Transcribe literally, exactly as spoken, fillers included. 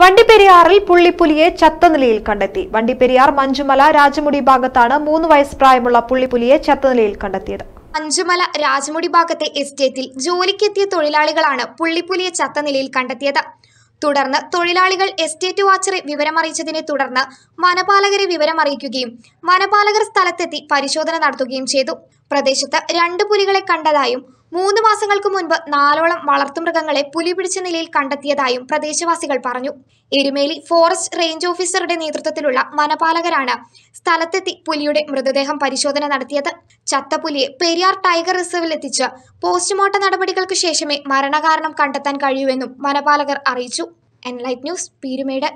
Vandiperiyaril Pullipuliye Chatan nilil Kandati. Vandiperiyar Manjumala Rajmudibakatana Moonwise Primal Pullipuliye Chatan nilil Kandatiyathu. Manjumala Rajmudibakate Estati, Jolikati Tori Lagalana, Pullipuliye Chatan nilil Kandatiyathu. Tudarna, Tori Laligal Estati Watcher, Vivera Marichin Tudarna, Manipalagri Vivera Maricu game, Manipalagri Stalateti, Farishodan and Artu game Chedu, Pradeshata, Randapurigale Kandadayum. മൂന്ന് മാസങ്ങൾക്ക് മുൻപ് നാലോളം വളർത്തുമൃഗങ്ങളെ പുലി പിടിച്ച് നിലയിൽ കണ്ടെത്തിയതായും പ്രദേശവാസികൾ പറഞ്ഞു. Erumeli forest range ഓഫീസറുടെ നേതൃത്വത്തിലുള്ള വനപാലകരാണ് സ്ഥലത്തെത്തി പുലിയുടെ മൃതദേഹം പരിശോധന നടത്തിയത്. ചത്തപുലിയെ പെരിയാർ ടൈഗർ റിസർവിൽ എത്തിച്ച് പോസ്റ്റ്മോർട്ടം നടപടികൾക്ക് ശേഷമേ മരണകാരണം കണ്ടെത്താൻ കഴിയൂവെന്നും വനപാലകർ അറിയിച്ചു. Enlight news Peermade.